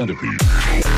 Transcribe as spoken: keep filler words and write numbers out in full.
Centipede.